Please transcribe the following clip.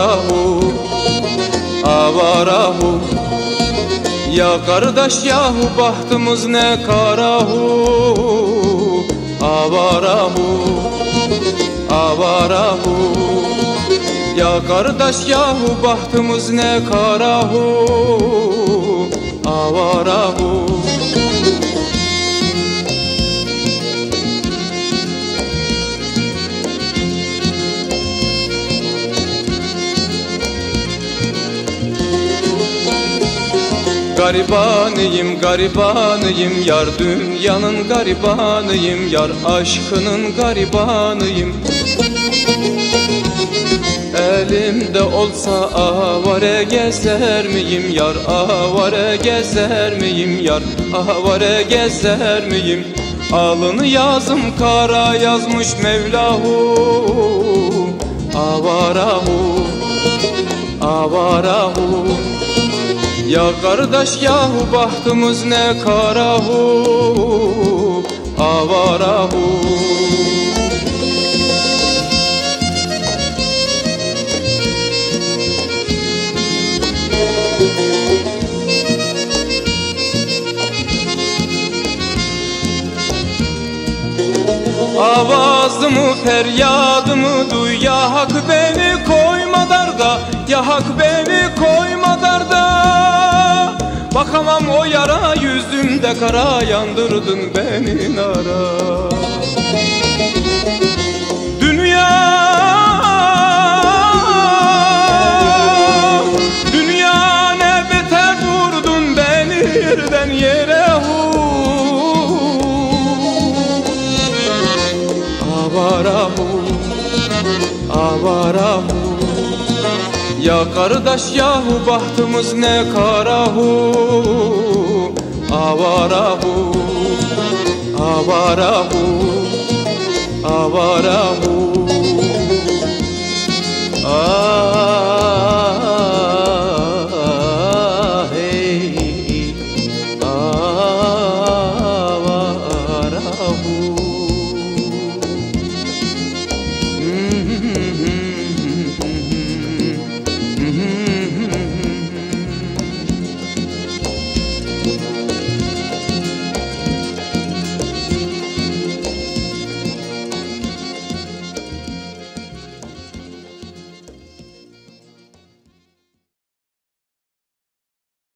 avarahu, avarahu. Ya kardeş yahu, bahtımız ne karahu, avarahu, avarahu. Ya kardeş yahu, bahtımız ne karahu, avarahu. Garibanıyım, garibanıyım, yar dünyanın garibanıyım, yar aşkının garibanıyım. Elimde olsa avare gezer miyim yar, avare gezer miyim yar, avare gezer miyim? Alını yazım kara yazmış Mevlahu, avarahu, avarahu. Ya kardeş yahu, bahtımız ne karahu, avarahu. Avazımı, feryadımı duy ya Hak, beni koyma darda, ya Hak beni koyma darda. Bakamam o yara, yüzümde kara, yandırdın beni nara. Dünya, dünya ne beter vurdun beni yerden yere hu. Avarahu, avarahu. Ya kardeş yahu, bahtımız ne karahu, avarahu, avarahu, avarahu.